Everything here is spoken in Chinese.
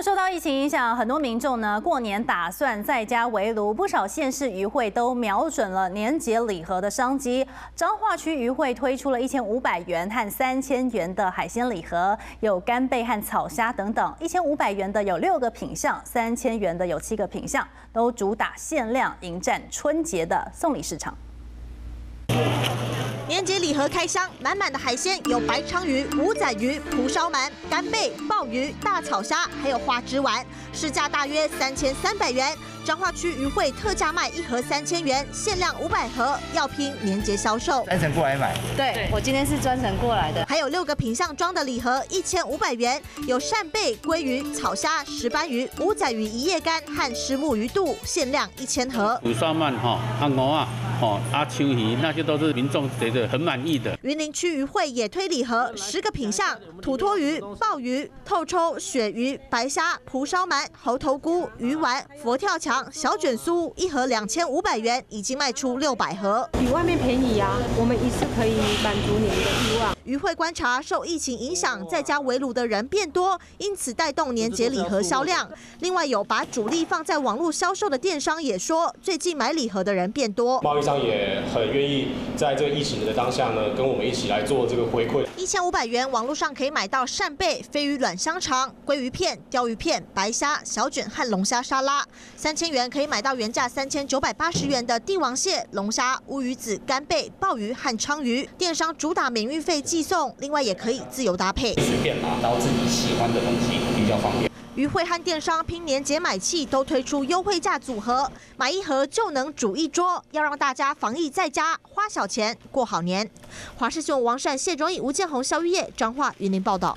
么受到疫情影响，很多民众呢过年打算在家围炉，不少县市渔会都瞄准了年节礼盒的商机。彰化区渔会推出了1500元和3000元的海鲜礼盒，有干贝和草虾等等。1500元的有6个品项，3000元的有7个品项，都主打限量，迎战春节的送礼市场。 年节礼盒开箱，满满的海鲜有白鲳鱼、五仔鱼、蒲烧鳗、干贝、鲍鱼、大草虾，还有花枝丸，市价大约3300元。彰化区渔会特价卖1盒3000元，限量500盒，要拼年节销售。专程过来买，对我今天是专程过来的。还有6个品项装的礼盒1500元，有扇贝、鲑鱼、草虾、石斑鱼、五仔鱼一夜干和虱目鱼肚，限量1000盒。蒲烧鳗哈，啊鹅啊，哦啊秋鱼，那些都是民众觉得 很满意的。云林区渔会也推礼盒，10个品项：土托鱼、鲍鱼、透抽、鳕鱼、白虾、蒲烧鳗、猴头菇、鱼丸、佛跳墙、小卷酥，1盒2500元，已经卖出600盒，比外面便宜啊！我们一次可以满足你们的欲望。渔会观察，受疫情影响，在家围炉的人变多，因此带动年节礼盒销量。另外，有把主力放在网络销售的电商也说，最近买礼盒的人变多，贸易商也很愿意在这个疫情 的当下呢，跟我们一起来做这个回馈。1500元，网络上可以买到扇贝、鲱鱼卵香肠、鲑鱼片、鲷鱼片、白虾、小卷和龙虾沙拉。3000元可以买到原价3980元的帝王蟹、龙虾、乌鱼子、干贝、鲍鱼和鲳鱼。电商主打免运费寄送，另外也可以自由搭配，随便拿到自己喜欢的东西比较方便。 渔会和电商拼年节买气，都推出优惠价组合，买1盒就能煮1桌，要让大家防疫在家，花小钱过好年。华视新闻王善、谢忠义、吴建宏、肖玉叶，彰化云林报道。